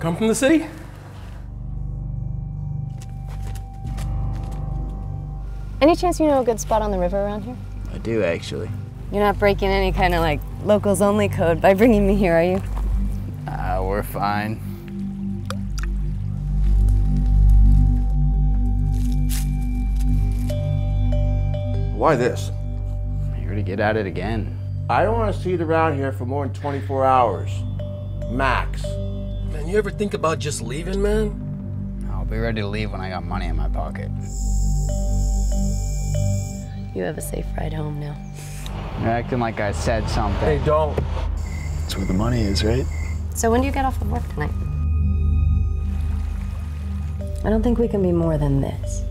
Come from the city? Any chance you know a good spot on the river around here? I do, actually. You're not breaking any kind of, like, locals-only code by bringing me here, are you? We're fine. Why this? I'm here to get at it again. I don't want to see it around here for more than 24 hours. Max. Man, you ever think about just leaving, man? I'll be ready to leave when I got money in my pocket. You have a safe ride home now. You're acting like I said something. Hey, don't. That's where the money is, right? So when do you get off of work tonight? I don't think we can be more than this.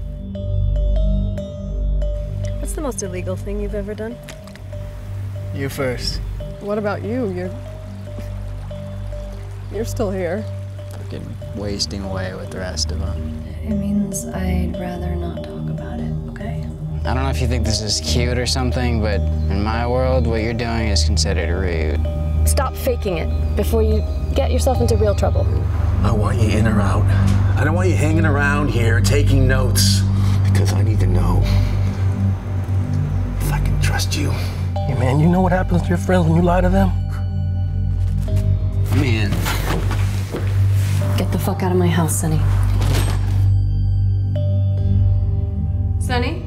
What's the most illegal thing you've ever done? You first. What about you? You're still here. Fucking wasting away with the rest of them. It means I'd rather not talk about it, okay? I don't know if you think this is cute or something, but in my world, what you're doing is considered rude. Stop faking it before you get yourself into real trouble. I want you in or out. I don't want you hanging around here taking notes, because I need to know if I can trust you. Hey, man, you know what happens to your friends when you lie to them? Man. Get the fuck out of my house, Sonny. Sonny?